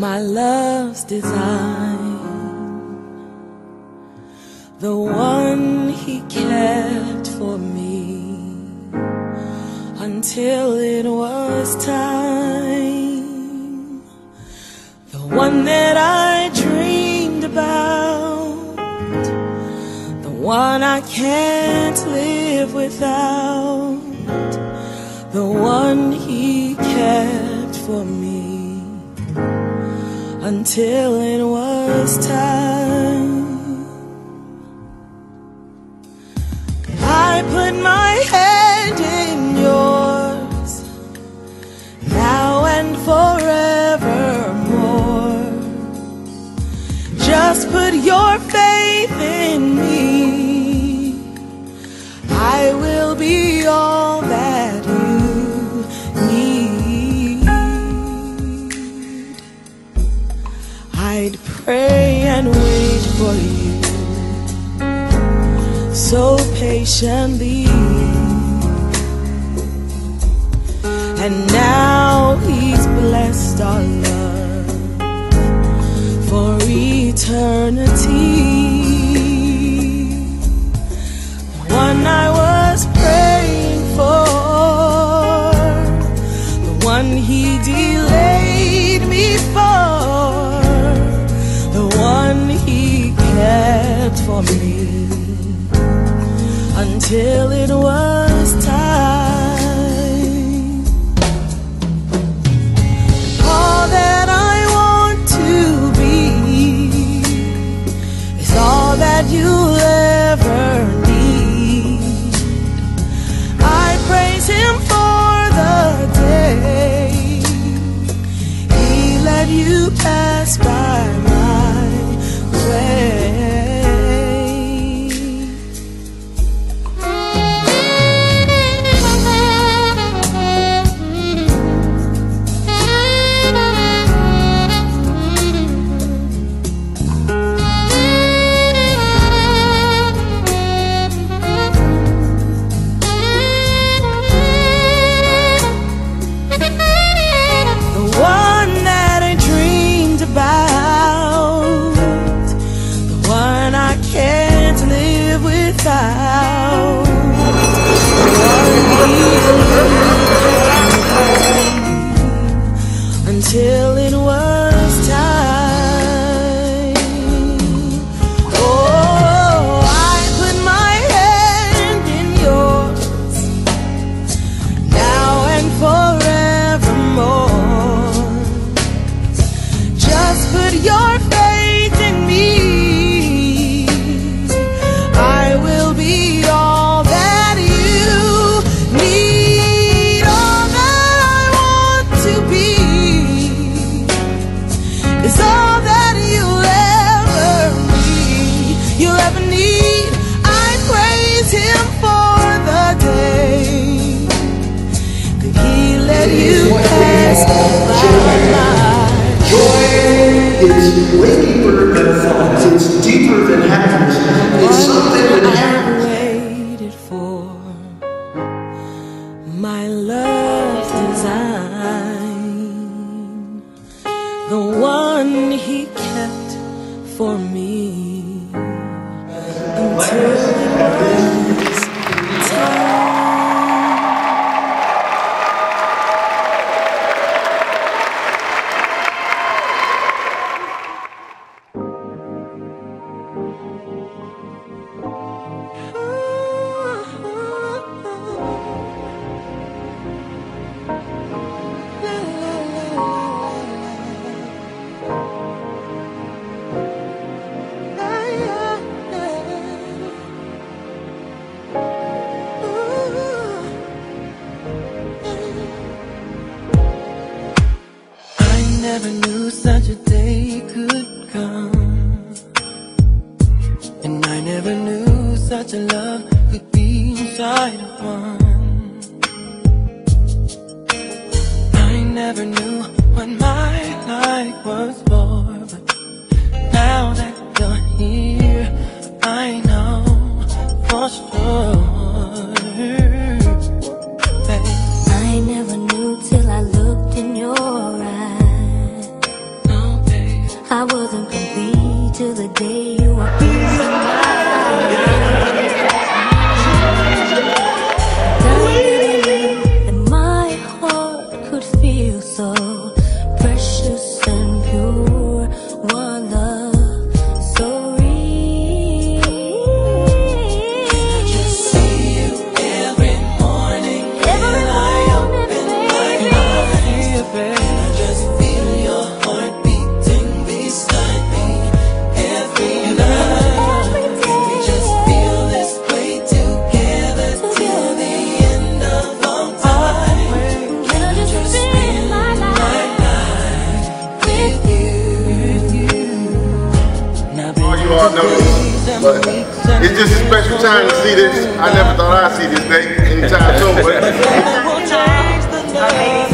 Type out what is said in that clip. My love's design, the one he kept for me until it was time, the one that I dreamed about, the one I can't live without, the one he kept for me until it was time. I put my hand in yours, now and forevermore. Just put your faith in me, I will be all that you need. I'd pray and wait for you so patiently, and now he's blessed our love for eternity. The one I was praying for, the one he delayed me for, for me until it was time. All that I want to be is all that you'll ever need. I praise him for the day he let you pass by my way. Till it was time. Oh, I put my hand in yours, now and forevermore. Just put your faith in me, I will be all that you need. All that I want to be is way deeper than thoughts. It's deeper than happiness. It's something that happens. I waited for my love's design, the one he kept for me until it was time. Never knew such a day could come, and I never knew such a love could be inside of one. I never knew what my life was for, but now that you're here, I know for sure that I never knew till I looked in your eyes. I wasn't complete till the day you were here. And my heart could feel so precious and pure. One love so real. I just see you every morning. When I open my eyes, I just feel your heart. But it's just a special time to see this. I never thought I'd see this day anytime soon.